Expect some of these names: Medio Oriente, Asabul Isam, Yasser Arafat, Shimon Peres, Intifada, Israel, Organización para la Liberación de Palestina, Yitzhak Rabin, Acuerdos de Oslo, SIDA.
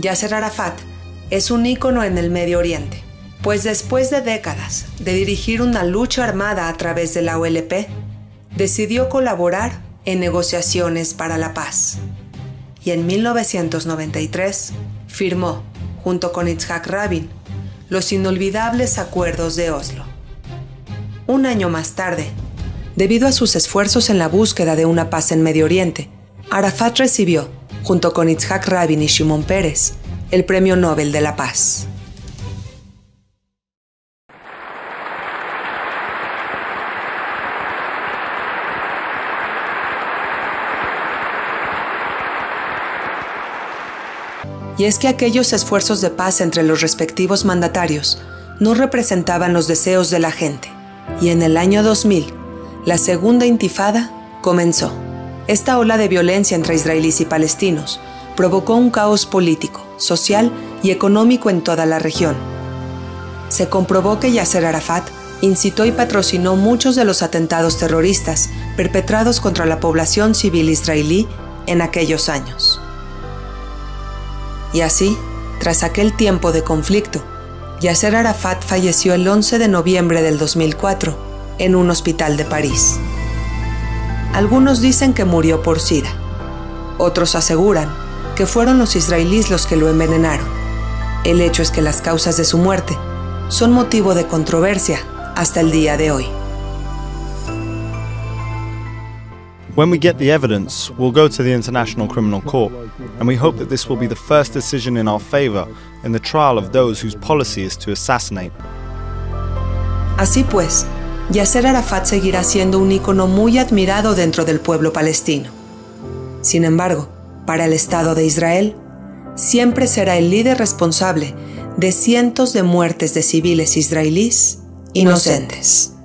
Yasser Arafat es un ícono en el Medio Oriente, pues después de décadas de dirigir una lucha armada a través de la OLP, decidió colaborar en negociaciones para la paz. Y en 1993 firmó, junto con Yitzhak Rabin, los inolvidables Acuerdos de Oslo. Un año más tarde, debido a sus esfuerzos en la búsqueda de una paz en Medio Oriente, Arafat recibió, junto con Yitzhak Rabin y Shimon Peres, el Premio Nobel de la Paz. Y es que aquellos esfuerzos de paz entre los respectivos mandatarios no representaban los deseos de la gente. Y en el año 2000, la segunda Intifada comenzó. Esta ola de violencia entre israelíes y palestinos provocó un caos político, social y económico en toda la región. Se comprobó que Yasser Arafat incitó y patrocinó muchos de los atentados terroristas perpetrados contra la población civil israelí en aquellos años. Y así, tras aquel tiempo de conflicto, Yasser Arafat falleció el 11 de noviembre del 2004 en un hospital de París. Algunos dicen que murió por SIDA. Otros aseguran que fueron los israelíes los que lo envenenaron. El hecho es que las causas de su muerte son motivo de controversia hasta el día de hoy. When we get the evidence, we'll go to the International Criminal Court, and we hope that this will be the first decision in our favor in the trial of those whose policy is to assassinate. Así pues, Yasser Arafat seguirá siendo un ícono muy admirado dentro del pueblo palestino. Sin embargo, para el Estado de Israel, siempre será el líder responsable de cientos de muertes de civiles israelíes inocentes.